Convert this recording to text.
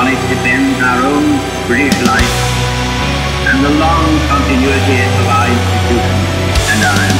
upon it depends our own British life and the long continuity of our institutions and our